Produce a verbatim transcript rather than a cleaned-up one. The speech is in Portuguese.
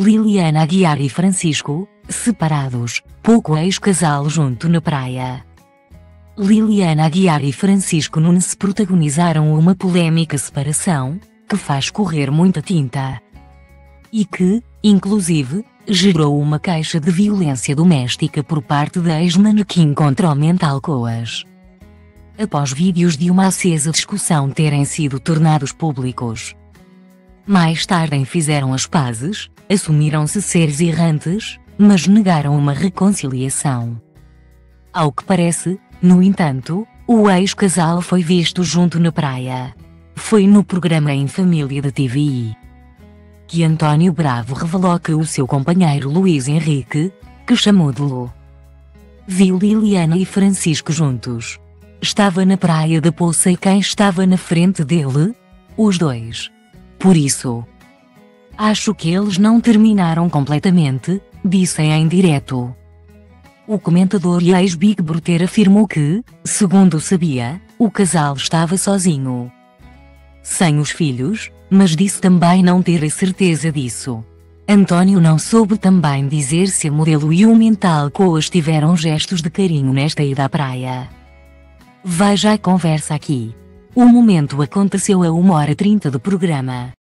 Liliana Aguiar e Francisco, separados, pouco ex-casal junto na praia. Liliana Aguiar e Francisco Nunes protagonizaram uma polêmica separação, que faz correr muita tinta. E que, inclusive, gerou uma queixa de violência doméstica por parte da ex-manequim contra o Mental Coach. Após vídeos de uma acesa discussão terem sido tornados públicos. Mais tarde fizeram as pazes, assumiram-se seres errantes, mas negaram uma reconciliação. Ao que parece, no entanto, o ex-casal foi visto junto na praia. Foi no programa Em Família da T V I. Que António Bravo revelou que o seu companheiro Luís Henrique, que chamou de Lu, viu Liliana e Francisco juntos. Estava na praia da Poça e quem estava na frente dele? Os dois. Por isso, acho que eles não terminaram completamente, disse em direto. O comentador e ex-Big Brother afirmou que, segundo sabia, o casal estava sozinho. Sem os filhos, mas disse também não ter a certeza disso. António não soube também dizer se a modelo e o Mental Coach tiveram gestos de carinho nesta ida à praia. Veja a conversa aqui. O momento aconteceu a uma hora e trinta de programa.